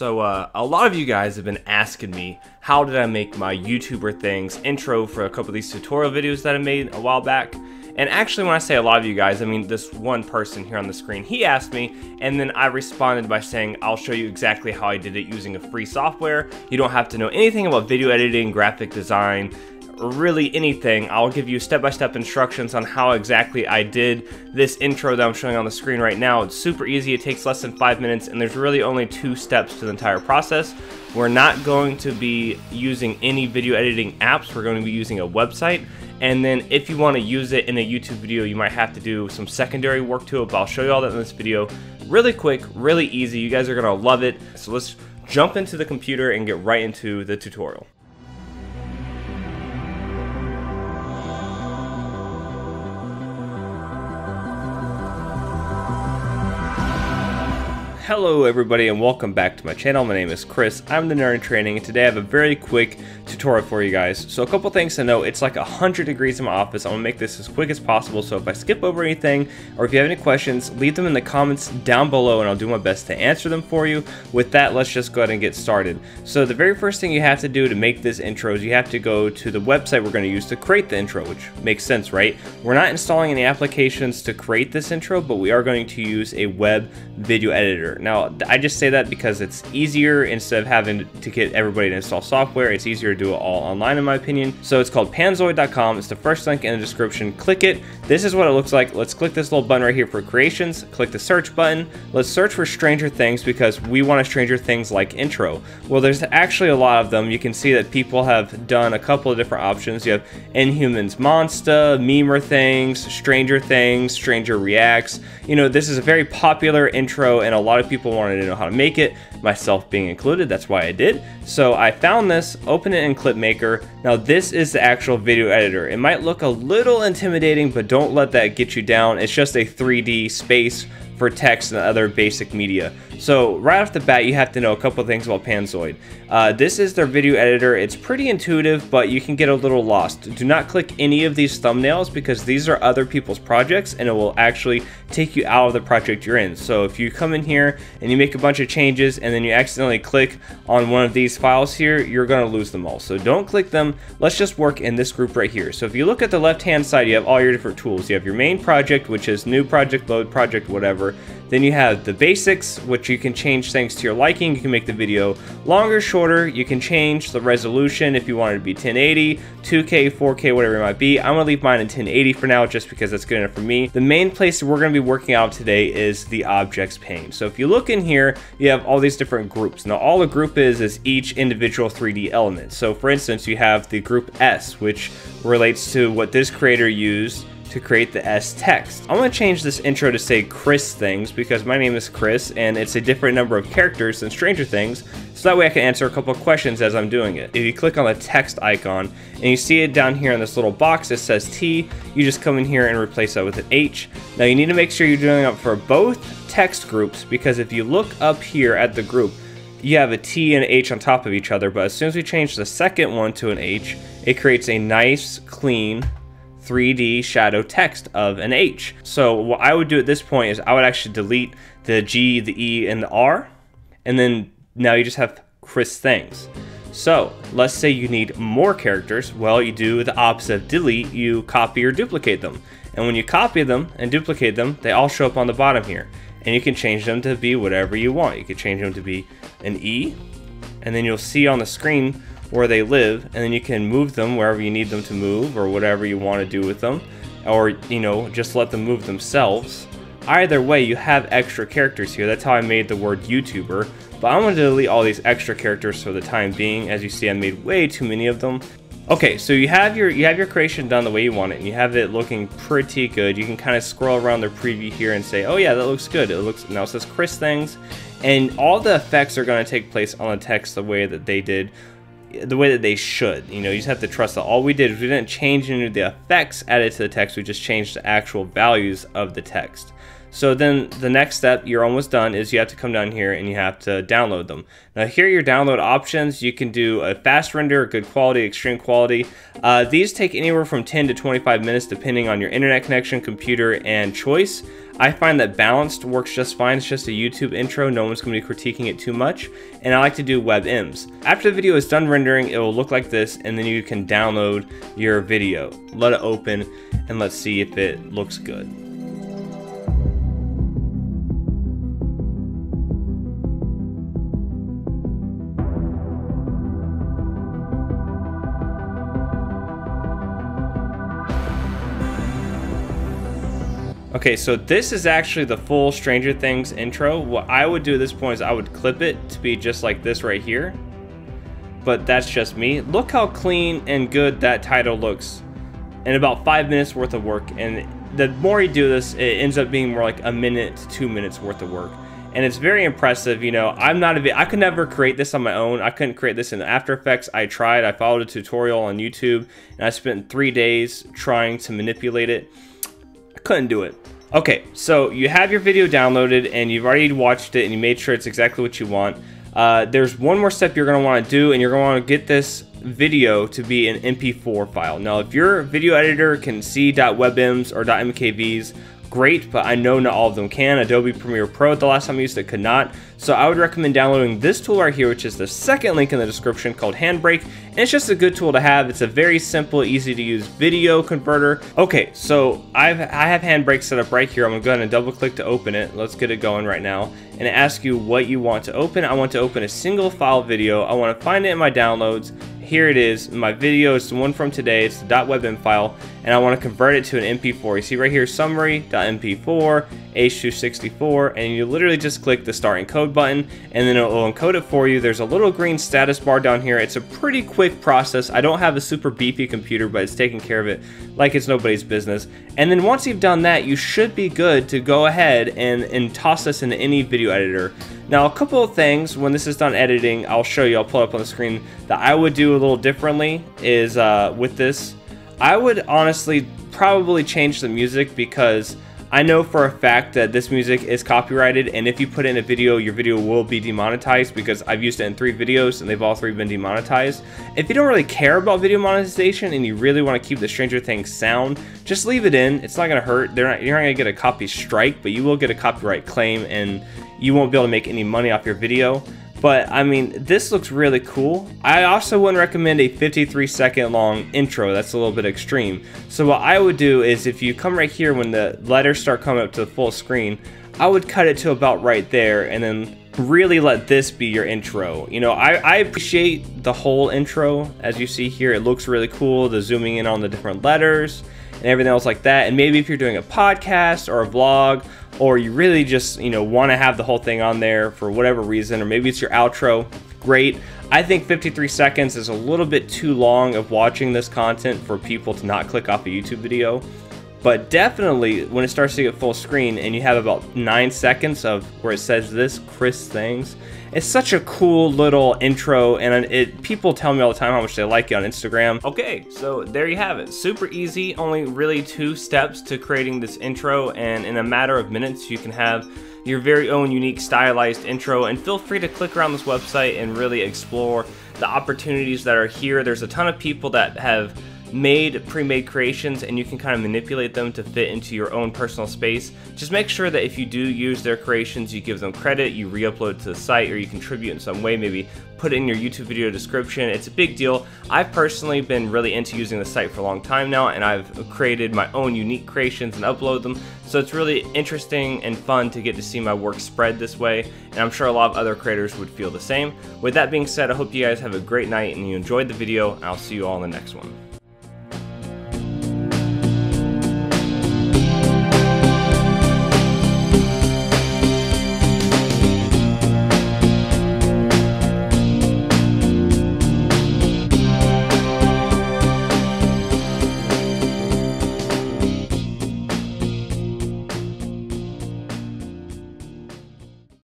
So a lot of you guys have been asking me, how did I make my YouTuber things intro for a couple of these tutorial videos that I made a while back? And actually, when I say a lot of you guys, I mean this one person here on the screen. He asked me, and then I responded by saying, I'll show you exactly how I did it using a free software. You don't have to know anything about video editing, graphic design, really anything. I'll give you step-by-step instructions on how exactly I did this intro that I'm showing on the screen right now. It's super easy, it takes less than 5 minutes, and there's really only 2 steps to the entire process. We're not going to be using any video editing apps, we're going to be using a website. And then if you want to use it in a YouTube video, you might have to do some secondary work to it, but I'll show you all that in this video. Really quick, really easy, you guys are going to love it. So let's jump into the computer and get right into the tutorial. Hello everybody and welcome back to my channel. My name is Chris, I'm the Nerd in Training, and today I have a very quick tutorial for you guys. So a couple things to know, it's like 100 degrees in my office. I'm gonna make this as quick as possible, so if I skip over anything or if you have any questions, leave them in the comments down below and I'll do my best to answer them for you. With that, let's just go ahead and get started. So the very first thing you have to do to make this intro is you have to go to the website we're gonna use to create the intro, which makes sense, right? We're not installing any applications to create this intro, but we are going to use a web video editor. Now, I just say that because it's easier instead of having to get everybody to install software. It's easier to do it all online, in my opinion. So it's called Panzoid.com. It's the first link in the description. Click it. This is what it looks like. Let's click this little button right here for creations. Click the search button. Let's search for Stranger Things because we want a Stranger Things like intro. Well, there's actually a lot of them. You can see that people have done a couple of different options. You have Inhumans Monsta, Memer Things, Stranger Reacts. You know, this is a very popular intro and a lot of people wanted to know how to make it, myself being included. That's why I did. So I found this, open it in ClipMaker. Now this is the actual video editor. It might look a little intimidating, but don't let that get you down. It's just a 3D space for text and other basic media. So right off the bat, you have to know a couple things about Panzoid. This is their video editor. It's pretty intuitive, but you can get a little lost. Do not click any of these thumbnails because these are other people's projects and it will actually take you out of the project you're in. So if you come in here and you make a bunch of changes and then you accidentally click on one of these files here, you're gonna lose them all. So don't click them. Let's just work in this group right here. So if you look at the left-hand side, you have all your different tools. You have your main project, which is new project, load project, whatever. Then you have the basics, which you can change things to your liking. You can make the video longer, shorter. You can change the resolution if you want it to be 1080, 2K, 4K, whatever it might be. I'm gonna leave mine in 1080 for now just because that's good enough for me. The main place we're gonna be working out today is the objects pane. So if you look in here, you have all these different groups. Now all a group is each individual 3D element. So for instance, you have the group S, which relates to what this creator used to create the S text. I'm gonna change this intro to say Chris Things because my name is Chris and it's a different number of characters than Stranger Things, so that way I can answer a couple of questions as I'm doing it. If you click on the text icon and you see it down here in this little box, it says T, you just come in here and replace that with an H. Now you need to make sure you're doing it for both text groups because if you look up here at the group, you have a T and an H on top of each other, but as soon as we change the second one to an H, it creates a nice, clean, 3D shadow text of an H. So what I would do at this point is I would actually delete the G, the E, and the R, and then now you just have Chris Things. So let's say you need more characters. Well, you do the opposite of delete, you copy or duplicate them. And when you copy them and duplicate them, they all show up on the bottom here. And you can change them to be whatever you want. You can change them to be an E, and then you'll see on the screen where they live, and then you can move them wherever you need them to move or whatever you want to do with them, or, you know, just let them move themselves. Either way, you have extra characters here. That's how I made the word YouTuber, but I'm going to delete all these extra characters for the time being. As you see, I made way too many of them. Okay, so you have your creation done the way you want it, and you have it looking pretty good. You can kind of scroll around the preview here and say, oh yeah, that looks good. It looks, now it says Chris Things, and all the effects are going to take place on the text the way that they did, the way that they should. You know, you just have to trust that all we did is we didn't change any of the effects added to the text, we just changed the actual values of the text. So then the next step, you're almost done, is you have to come down here and you have to download them. Now here are your download options. You can do a fast render, good quality, extreme quality. These take anywhere from 10 to 25 minutes depending on your internet connection, computer, and choice. I find that balanced works just fine. It's just a YouTube intro. No one's going to be critiquing it too much. And I like to do WebMs. After the video is done rendering, it will look like this, and then you can download your video. Let it open, and let's see if it looks good. Okay, so this is actually the full Stranger Things intro. What I would do at this point is I would clip it to be just like this right here, but that's just me. Look how clean and good that title looks in about 5 minutes worth of work. And the more you do this, it ends up being more like a minute to 2 minutes worth of work. And it's very impressive. You know, I could never create this on my own. I couldn't create this in After Effects. I tried, I followed a tutorial on YouTube, and I spent 3 days trying to manipulate it. Couldn't do it. Okay, so you have your video downloaded and you've already watched it and you made sure it's exactly what you want. There's one more step you're going to want to do, and you're going to want to get this video to be an MP4 file. Now, if your video editor can see .webms or .mkvs, great, but I know not all of them can. Adobe Premiere Pro, the last time I used it, could not. So I would recommend downloading this tool right here, which is the second link in the description, called Handbrake. And it's just a good tool to have. It's a very simple, easy to use video converter. Okay, so I have Handbrake set up right here. I'm gonna go ahead and double click to open it. Let's get it going right now. And it asks you what you want to open. I want to open a single file video. I want to find it in my downloads. Here it is, my video. It's the one from today. It's the .webm file, and I want to convert it to an MP4. You see right here, summary.mp4, H264, and you literally just click the Start Encode button, and then it will encode it for you. There's a little green status bar down here. It's a pretty quick process. I don't have a super beefy computer, but it's taking care of it like it's nobody's business. And then once you've done that, you should be good to go ahead and toss this into any video editor. Now, a couple of things when this is done editing, I'll show you, I'll pull up on the screen, that I would do a little differently is with this, I would honestly probably change the music, because I know for a fact that this music is copyrighted, and if you put in a video, your video will be demonetized, because I've used it in 3 videos and they've all 3 been demonetized. If you don't really care about video monetization and you really want to keep the Stranger Things sound, just leave it in. It's not going to hurt. You're not going to get a copy strike, but you will get a copyright claim, and you won't be able to make any money off your video. But I mean, this looks really cool. I also wouldn't recommend a 53-second long intro. That's a little bit extreme. So what I would do is, if you come right here, when the letters start coming up to the full screen, I would cut it to about right there, and then really let this be your intro. You know, I appreciate the whole intro. As you see here, it looks really cool. The zooming in on the different letters and everything else like that. And maybe if you're doing a podcast or a vlog, or you really just, you know, want to have the whole thing on there for whatever reason, or maybe it's your outro, great. I think 53 seconds is a little bit too long of watching this content for people to not click off a YouTube video. But definitely when it starts to get full screen and you have about 9 seconds of where it says this Chris Things, it's such a cool little intro, and people tell me all the time how much they like it on Instagram. Okay, so there you have it. Super easy, only really 2 steps to creating this intro, and in a matter of minutes you can have your very own unique stylized intro. And feel free to click around this website and really explore the opportunities that are here. There's a ton of people that have made pre-made creations, and you can kind of manipulate them to fit into your own personal space. Just make sure that if you do use their creations, you give them credit, you re-upload to the site, or you contribute in some way. Maybe put it in your YouTube video description. It's a big deal. I've personally been really into using the site for a long time now, and I've created my own unique creations and upload them. So it's really interesting and fun to get to see my work spread this way, and I'm sure a lot of other creators would feel the same. With that being said, I hope you guys have a great night and you enjoyed the video, and I'll see you all in the next one.